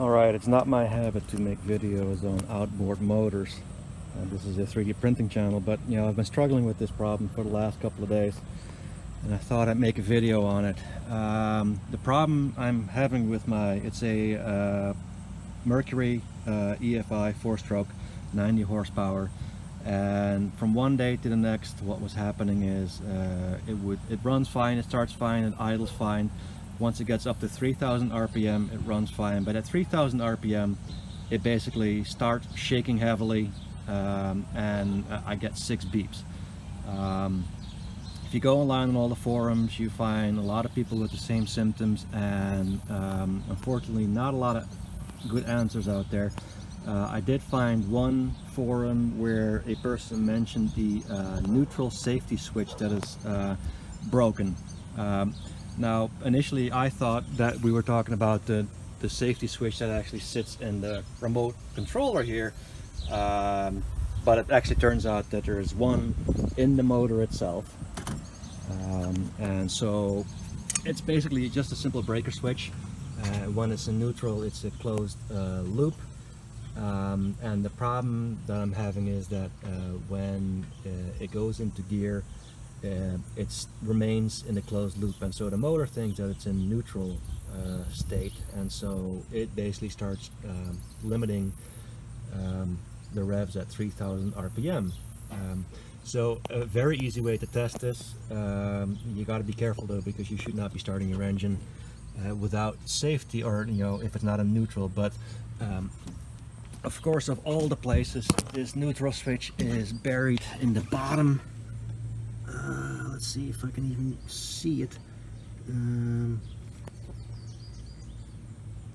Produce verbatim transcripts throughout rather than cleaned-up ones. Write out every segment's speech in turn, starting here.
Alright, it's not my habit to make videos on outboard motors. And this is a three D printing channel, but you know, I've been struggling with this problem for the last couple of days, and I thought I'd make a video on it. Um, the problem I'm having with my, it's a uh, Mercury uh, E F I four-stroke, ninety horsepower, and from one day to the next, what was happening is uh, it would it runs fine, it starts fine, it idles fine. Once it gets up to three thousand R P M, it runs fine, but at three thousand R P M, it basically starts shaking heavily, um, and I get six beeps. Um, if you go online on all the forums, you find a lot of people with the same symptoms, and um, unfortunately, not a lot of good answers out there. Uh, I did find one forum where a person mentioned the uh, neutral safety switch that is uh, broken. Um, Now, initially I thought that we were talking about the, the safety switch that actually sits in the remote controller here, um, but it actually turns out that there is one in the motor itself. Um, and so it's basically just a simple breaker switch. Uh, when it's in neutral, it's a closed uh, loop. Um, and the problem that I'm having is that uh, when uh, it goes into gear, Uh, it remains in the closed loop, and so the motor thinks that it's in neutral uh, state, and so it basically starts um, limiting um, the revs at three thousand R P M. Um, so a very easy way to test this, um, you got to be careful though, because you should not be starting your engine uh, without safety, or you know, if it's not in neutral. But um, of course, of all the places, this neutral switch is buried in the bottom. Uh, let's see if I can even see it. Um,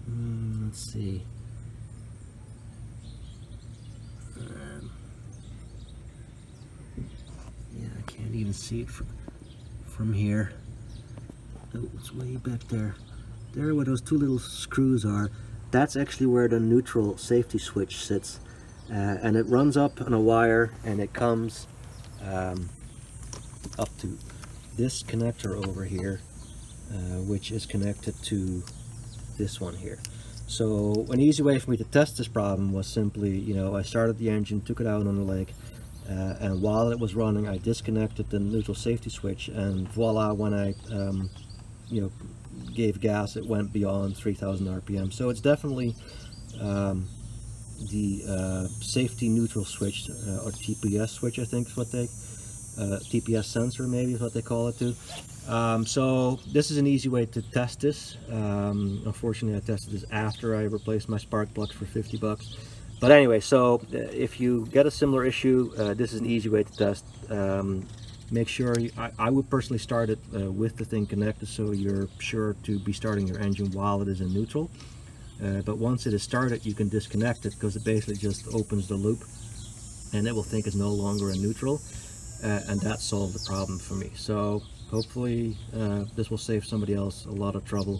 mm, let's see. Um, yeah, I can't even see it from, from here. Oh, it's way back there. There where those two little screws are. That's actually where the neutral safety switch sits. Uh, and it runs up on a wire, and it comes... Um, up to this connector over here, uh, which is connected to this one here. So an easy way for me to test this problem was simply, you know, I started the engine, took it out on the lake, uh, and while it was running, I disconnected the neutral safety switch, and voila, when I um, you know, gave gas, it went beyond three thousand R P M. So it's definitely um, the uh, safety neutral switch, uh, or T P S switch, I think is what they Uh, T P S sensor, maybe is what they call it too. Um, so this is an easy way to test this. Um, unfortunately, I tested this after I replaced my spark plugs for fifty bucks. But anyway, so uh, if you get a similar issue, uh, this is an easy way to test. Um, make sure, you, I, I would personally start it uh, with the thing connected, so you're sure to be starting your engine while it is in neutral. Uh, but once it is started, you can disconnect it, because it basically just opens the loop, and it will think it's no longer in neutral. Uh, and that solved the problem for me. So hopefully uh, this will save somebody else a lot of trouble,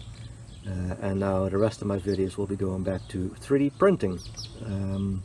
uh, and now the rest of my videos will be going back to three D printing. Um,